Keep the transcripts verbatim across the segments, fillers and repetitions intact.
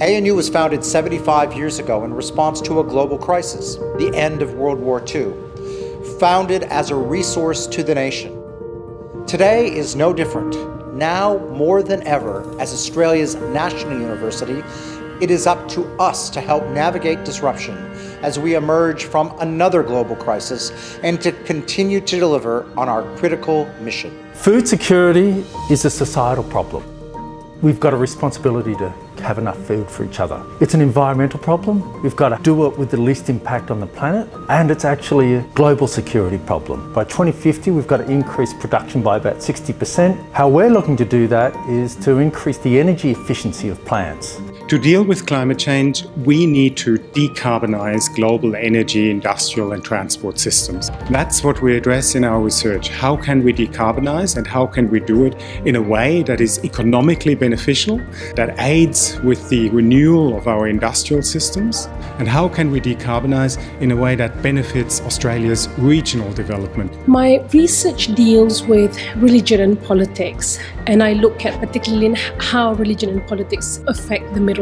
A N U was founded seventy-five years ago in response to a global crisis, the end of World War Two, founded as a resource to the nation. Today is no different. Now more than ever, as Australia's national university, it is up to us to help navigate disruption as we emerge from another global crisis and to continue to deliver on our critical mission. Food security is a societal problem. We've got a responsibility to have enough food for each other. It's an environmental problem. We've got to do it with the least impact on the planet, and it's actually a global security problem. By twenty fifty, we've got to increase production by about sixty percent. How we're looking to do that is to increase the energy efficiency of plants. To deal with climate change, we need to decarbonize global energy, industrial and transport systems. That's what we address in our research. How can we decarbonize, and how can we do it in a way that is economically beneficial, that aids with the renewal of our industrial systems? And how can we decarbonize in a way that benefits Australia's regional development? My research deals with religion and politics, and I look at particularly how religion and politics affect the middle.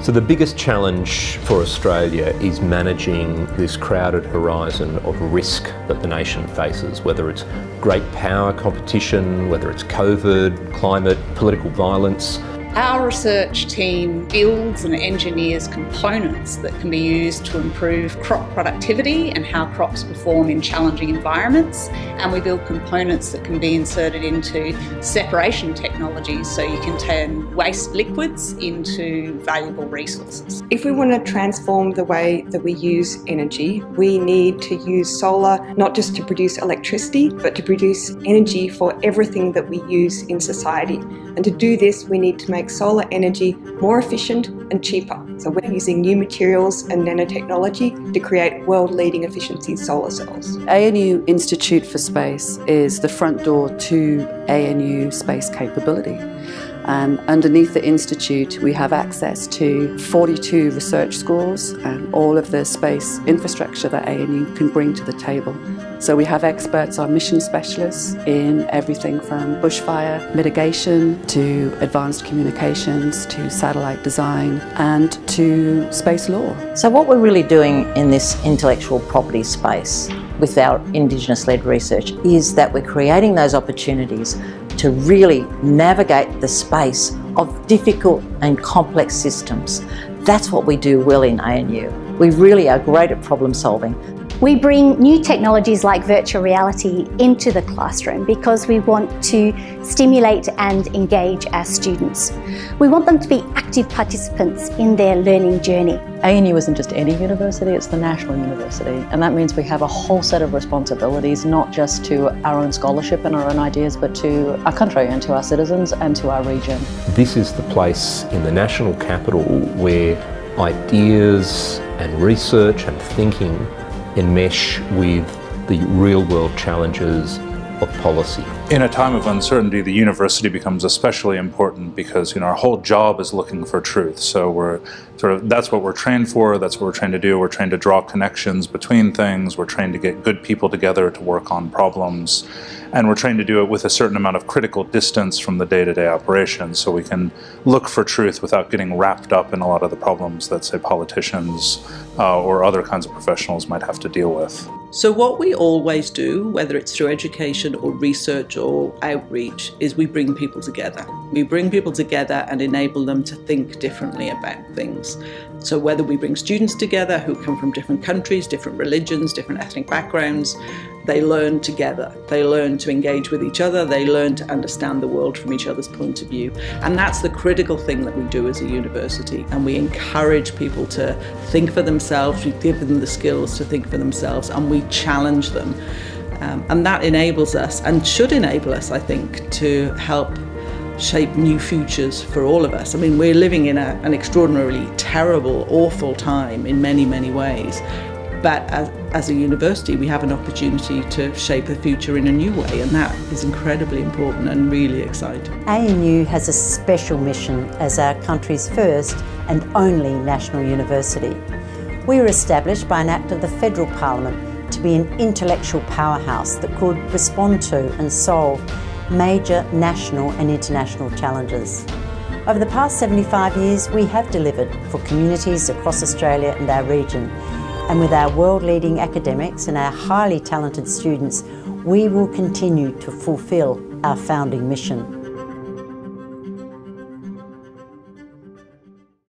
So the biggest challenge for Australia is managing this crowded horizon of risk that the nation faces, whether it's great power competition, whether it's COVID, climate, political violence. Our research team builds and engineers components that can be used to improve crop productivity and how crops perform in challenging environments. And we build components that can be inserted into separation technologies, so you can turn waste liquids into valuable resources. If we want to transform the way that we use energy, we need to use solar not just to produce electricity, but to produce energy for everything that we use in society. And to do this, we need to make solar energy more efficient and cheaper. So we're using new materials and nanotechnology to create world-leading efficiency solar cells. A N U Institute for Space is the front door to A N U space capability. And underneath the institute, we have access to forty-two research schools and all of the space infrastructure that A N U can bring to the table. So we have experts, our mission specialists, in everything from bushfire mitigation to advanced communications to satellite design and to space law. So what we're really doing in this intellectual property space with our Indigenous-led research is that we're creating those opportunities to really navigate the space of difficult and complex systems. That's what we do well in A N U. We really are great at problem solving. We bring new technologies like virtual reality into the classroom because we want to stimulate and engage our students. We want them to be active participants in their learning journey. A N U isn't just any university, it's the national university, and that means we have a whole set of responsibilities, not just to our own scholarship and our own ideas, but to our country and to our citizens and to our region. This is the place in the national capital where ideas and research and thinking enmesh with the real-world challenges of policy. In a time of uncertainty, the university becomes especially important because, you know, our whole job is looking for truth. So we're sort of, that's what we're trained for, that's what we're trained to do. We're trained to draw connections between things, we're trained to get good people together to work on problems, and we're trained to do it with a certain amount of critical distance from the day-to-day operations, so we can look for truth without getting wrapped up in a lot of the problems that, say, politicians uh, or other kinds of professionals might have to deal with. So what we always do, whether it's through education or research or outreach, is we bring people together. We bring people together and enable them to think differently about things. So whether we bring students together who come from different countries, different religions, different ethnic backgrounds, they learn together. They learn to engage with each other. They learn to understand the world from each other's point of view. And that's the critical thing that we do as a university. And we encourage people to think for themselves. We give them the skills to think for themselves, and we challenge them. Um, and that enables us, and should enable us, I think, to help shape new futures for all of us. I mean, we're living in a, an extraordinarily terrible, awful time in many, many ways. But as, as a university, we have an opportunity to shape the future in a new way, and that is incredibly important and really exciting. A N U has a special mission as our country's first and only national university. We were established by an act of the Federal Parliament to be an intellectual powerhouse that could respond to and solve major national and international challenges. Over the past seventy-five years, we have delivered for communities across Australia and our region. And with our world-leading academics and our highly talented students, we will continue to fulfil our founding mission.